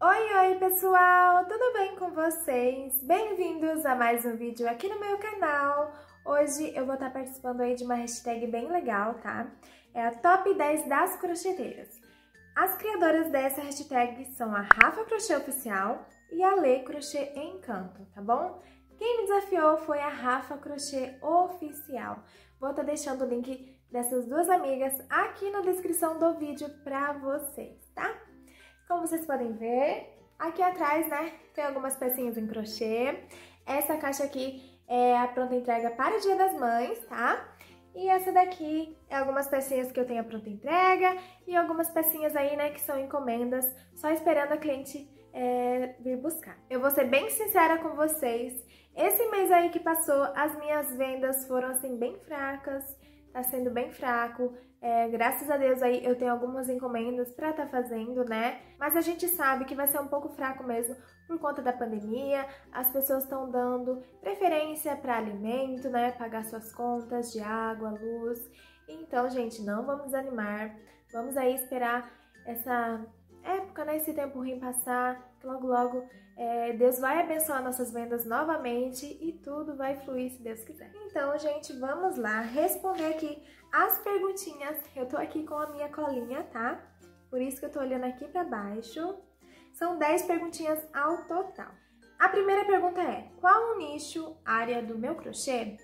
Oi pessoal, tudo bem com vocês? Bem-vindos a mais um vídeo aqui no meu canal. Hoje eu vou estar participando aí de uma hashtag bem legal, tá? É a Top 10 das crocheteiras. As criadoras dessa hashtag são a Rafa Crochê Oficial e a Ale Crochê Encanto, tá bom? Quem me desafiou foi a Rafa Crochê Oficial. Vou estar deixando o link dessas duas amigas aqui na descrição do vídeo pra vocês, tá? Como vocês podem ver, aqui atrás, né, tem algumas pecinhas em crochê. Essa caixa aqui é a pronta entrega para o Dia das Mães, tá? E essa daqui é algumas pecinhas que eu tenho a pronta entrega e algumas pecinhas aí, né, que são encomendas, só esperando a cliente vir buscar. Eu vou ser bem sincera com vocês, esse mês aí que passou, as minhas vendas foram, assim, bem fracas, tá sendo bem fraco. Graças a Deus aí eu tenho algumas encomendas pra tá fazendo, né? Mas a gente sabe que vai ser um pouco fraco mesmo por conta da pandemia. As pessoas estão dando preferência pra alimento, né? Pagar suas contas de água, luz. Então, gente, não vamos desanimar. Vamos aí esperar essa época, né? Esse tempo ruim passar. Logo, logo, Deus vai abençoar nossas vendas novamente e tudo vai fluir se Deus quiser. Então, gente, vamos lá responder aqui as perguntinhas. Eu tô aqui com a minha colinha, tá? Por isso que eu tô olhando aqui pra baixo. São 10 perguntinhas ao total. A primeira pergunta é: qual o nicho, área do meu crochê?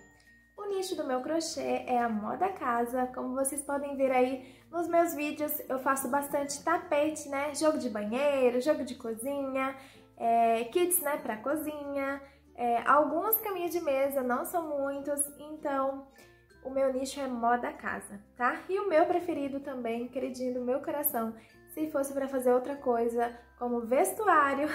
O nicho do meu crochê é a moda casa. Como vocês podem ver aí nos meus vídeos, eu faço bastante tapete, né? Jogo de banheiro, jogo de cozinha, kits, né, pra cozinha, alguns caminhos de mesa, não são muitos. Então, o meu nicho é moda casa, tá? E o meu preferido também, queridinho do meu coração, se fosse pra fazer outra coisa, como vestuário,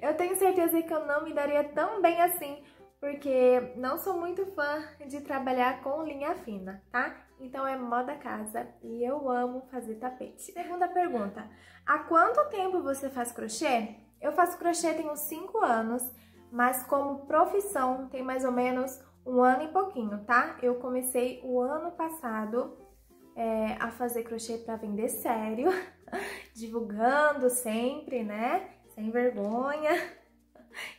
eu tenho certeza que eu não me daria tão bem assim, porque não sou muito fã de trabalhar com linha fina, tá? Então é moda casa e eu amo fazer tapete. Segunda pergunta: há quanto tempo você faz crochê? Eu faço crochê tem uns 5 anos, mas como profissão tem mais ou menos um ano e pouquinho, tá? Eu comecei o ano passado a fazer crochê pra vender sério, divulgando sempre, né? Sem vergonha.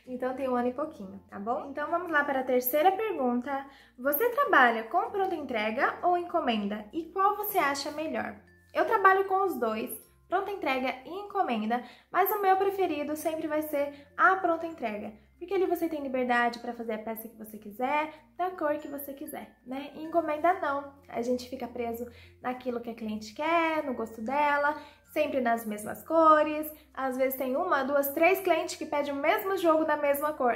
Então tem um ano e pouquinho, tá bom? Então vamos lá para a terceira pergunta. Você trabalha com pronta entrega ou encomenda? E qual você acha melhor? Eu trabalho com os dois, pronta entrega e encomenda, mas o meu preferido sempre vai ser a pronta entrega, porque ali você tem liberdade para fazer a peça que você quiser, da cor que você quiser, né? E encomenda não, a gente fica preso naquilo que a cliente quer, no gosto dela, sempre nas mesmas cores. Às vezes tem uma, duas, três clientes que pedem o mesmo jogo da mesma cor.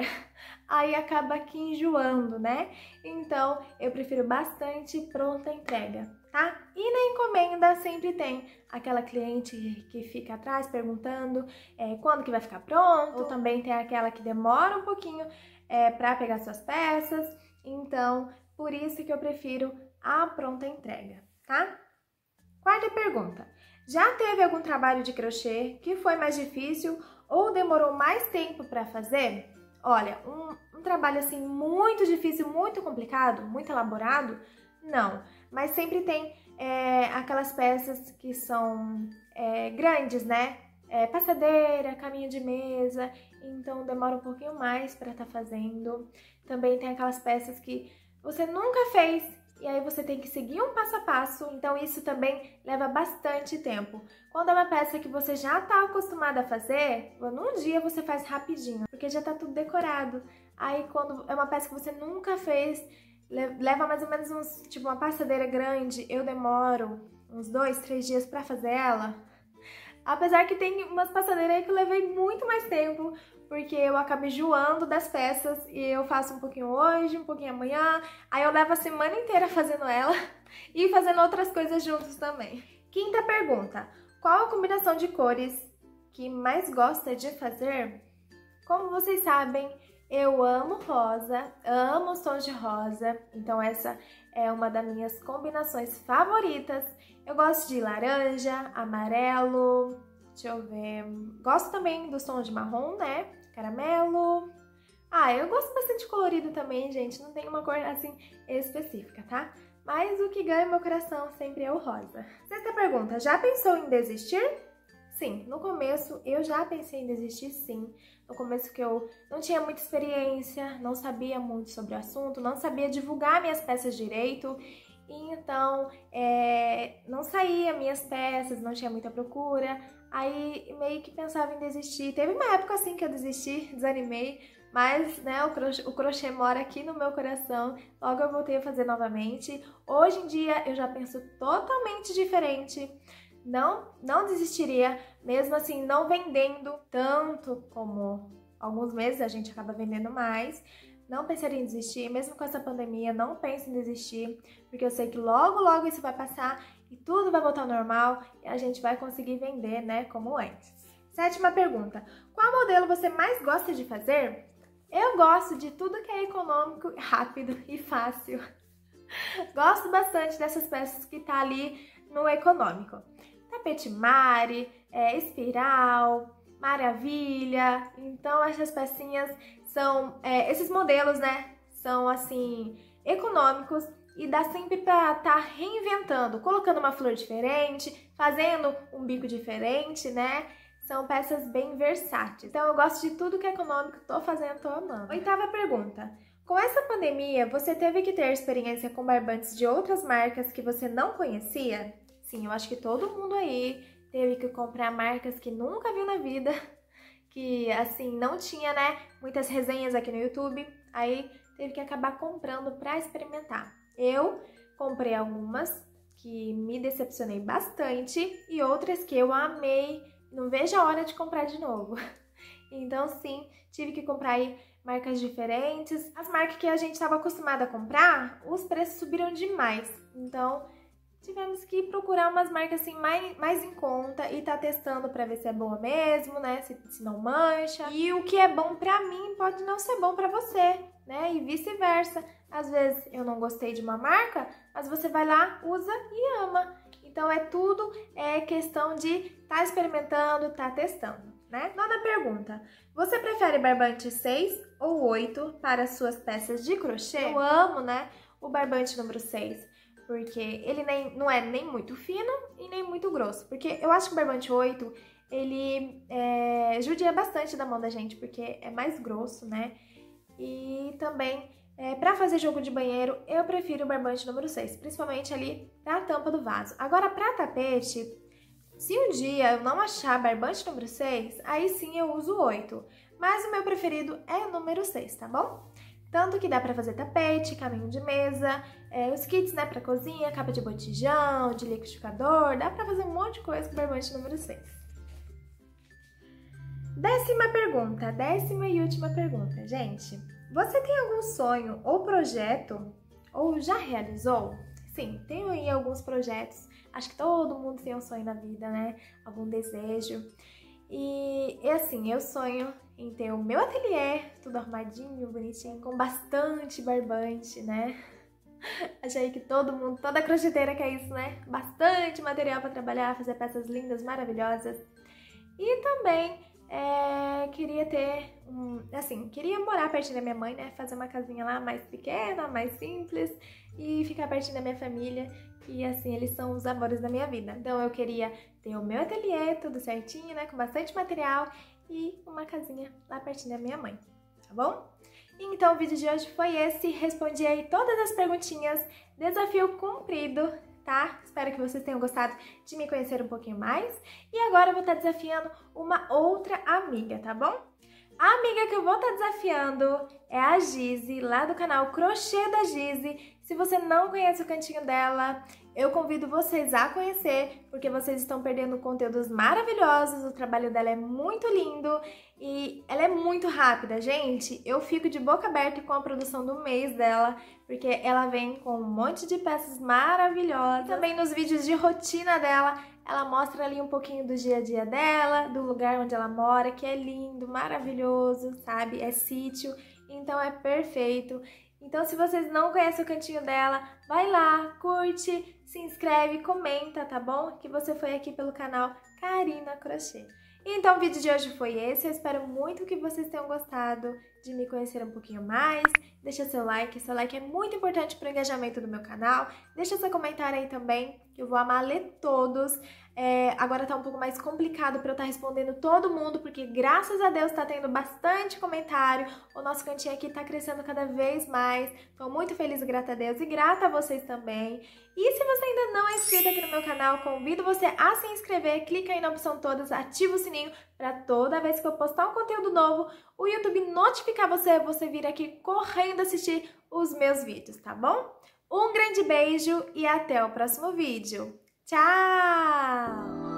Aí acaba que enjoando, né? Então, eu prefiro bastante pronta entrega, tá? E na encomenda sempre tem aquela cliente que fica atrás perguntando quando que vai ficar pronto. Ou também tem aquela que demora um pouquinho pra pegar suas peças. Então, por isso que eu prefiro a pronta entrega, tá? Quarta pergunta: já teve algum trabalho de crochê que foi mais difícil ou demorou mais tempo para fazer? Olha, um trabalho assim muito difícil, muito complicado, muito elaborado, não. Mas sempre tem aquelas peças que são grandes, né? Passadeira, caminho de mesa, então demora um pouquinho mais para estar fazendo. Também tem aquelas peças que você nunca fez, e aí você tem que seguir um passo a passo, então isso também leva bastante tempo. Quando é uma peça que você já tá acostumada a fazer, num dia você faz rapidinho, porque já tá tudo decorado. Aí quando é uma peça que você nunca fez, leva mais ou menos uns, tipo uma passadeira grande, eu demoro uns 2, 3 dias pra fazer ela. Apesar que tem umas passadeiras aí que eu levei muito mais tempo, porque eu acabo enjoando das peças e eu faço um pouquinho hoje, um pouquinho amanhã, aí eu levo a semana inteira fazendo ela e fazendo outras coisas juntos também. Quinta pergunta: qual a combinação de cores que mais gosta de fazer? Como vocês sabem, eu amo rosa, amo os tons de rosa, então essa é uma das minhas combinações favoritas. Eu gosto de laranja, amarelo, deixa eu ver, gosto também dos tons de marrom, né? Caramelo, Ah, eu gosto bastante de colorido também, gente. Não tem uma cor, assim, específica, tá? Mas o que ganha meu coração sempre é o rosa. Sexta pergunta, já pensou em desistir? Sim, no começo eu já pensei em desistir, sim. No começo que eu não tinha muita experiência, não sabia muito sobre o assunto, não sabia divulgar minhas peças direito. E então, não saía minhas peças, não tinha muita procura. Aí meio que pensava em desistir. Teve uma época assim que eu desisti, desanimei. Mas, né, o crochê mora aqui no meu coração, logo eu voltei a fazer novamente. Hoje em dia eu já penso totalmente diferente. Não desistiria, mesmo assim não vendendo tanto como alguns meses a gente acaba vendendo mais. Não pensaria em desistir, mesmo com essa pandemia, não penso em desistir, porque eu sei que logo, logo isso vai passar e tudo vai voltar ao normal e a gente vai conseguir vender, né, como antes. Sétima pergunta, qual modelo você mais gosta de fazer? Eu gosto de tudo que é econômico, rápido e fácil. Gosto bastante dessas peças que tá ali no econômico. Petimari, Espiral, Maravilha. Então essas pecinhas são, esses modelos, né, são assim, econômicos e dá sempre pra tá reinventando, colocando uma flor diferente, fazendo um bico diferente, né. São peças bem versáteis. Então eu gosto de tudo que é econômico, tô fazendo, tô amando. Oitava pergunta. Com essa pandemia, você teve que ter experiência com barbantes de outras marcas que você não conhecia? Sim, eu acho que todo mundo aí teve que comprar marcas que nunca viu na vida, que assim, não tinha, né, muitas resenhas aqui no YouTube, aí teve que acabar comprando pra experimentar. Eu comprei algumas que me decepcionei bastante e outras que eu amei, não vejo a hora de comprar de novo. Então sim, tive que comprar aí marcas diferentes. As marcas que a gente estava acostumada a comprar, os preços subiram demais. Então tivemos que procurar umas marcas assim mais em conta e tá testando pra ver se é boa mesmo, né? Se não mancha. E o que é bom pra mim pode não ser bom pra você, né? E vice-versa. Às vezes eu não gostei de uma marca, mas você vai lá, usa e ama. Então é tudo questão de tá experimentando, tá testando, né? Nona pergunta, você prefere barbante 6 ou 8 para suas peças de crochê? Eu amo, né, o barbante número 6, porque ele não é nem muito fino e nem muito grosso, porque eu acho que o barbante 8, ele judia bastante da mão da gente, porque é mais grosso, né, e também... pra fazer jogo de banheiro, eu prefiro o barbante número 6, principalmente ali pra tampa do vaso. Agora, pra tapete, se um dia eu não achar barbante número 6, aí sim eu uso 8. Mas o meu preferido é o número 6, tá bom? Tanto que dá pra fazer tapete, caminho de mesa, os kits, né, pra cozinha, capa de botijão, de liquidificador, dá pra fazer um monte de coisa com o barbante número 6. Décima pergunta, décima e última pergunta, gente... Você tem algum sonho ou projeto, ou já realizou? Sim, tenho aí alguns projetos, acho que todo mundo tem um sonho na vida, né? Algum desejo. E assim, eu sonho em ter o meu ateliê, tudo arrumadinho, bonitinho, com bastante barbante, né? Achei que todo mundo, toda crocheteira quer isso, né? Bastante material para trabalhar, fazer peças lindas, maravilhosas. E também... queria ter queria morar pertinho da minha mãe, né? Fazer uma casinha lá mais pequena, mais simples e ficar pertinho da minha família. E assim, eles são os amores da minha vida. Então eu queria ter o meu ateliê, tudo certinho, né? Com bastante material e uma casinha lá pertinho da minha mãe, tá bom? Então o vídeo de hoje foi esse. Respondi aí todas as perguntinhas. Desafio cumprido, tá? Espero que vocês tenham gostado de me conhecer um pouquinho mais. E agora eu vou estar desafiando uma outra amiga, tá bom? A amiga que eu vou estar desafiando é a Gisi, lá do canal Crochê da Gisi. Se você não conhece o cantinho dela, eu convido vocês a conhecer, porque vocês estão perdendo conteúdos maravilhosos, o trabalho dela é muito lindo e ela é muito rápida, gente. Eu fico de boca aberta com a produção do mês dela, porque ela vem com um monte de peças maravilhosas. Também nos vídeos de rotina dela, ela mostra ali um pouquinho do dia a dia dela, do lugar onde ela mora, que é lindo, maravilhoso, sabe? É sítio, então é perfeito. Então, se vocês não conhecem o cantinho dela, vai lá, curte, se inscreve, comenta, tá bom? Que você foi aqui pelo canal Karina Crochê. Então, o vídeo de hoje foi esse. Eu espero muito que vocês tenham gostado. de me conhecer um pouquinho mais, deixa seu like é muito importante para o engajamento do meu canal, deixa seu comentário aí também, que eu vou amar ler todos. Agora tá um pouco mais complicado para eu estar respondendo todo mundo, porque graças a Deus tá tendo bastante comentário, o nosso cantinho aqui tá crescendo cada vez mais, tô muito feliz e grata a Deus e grata a vocês também. E se você ainda não é inscrito aqui no meu canal, convido você a se inscrever, clica aí na opção todas, ativa o sininho para toda vez que eu postar um conteúdo novo, o YouTube notificar você, você vir aqui correndo assistir os meus vídeos, tá bom? Um grande beijo e até o próximo vídeo. Tchau!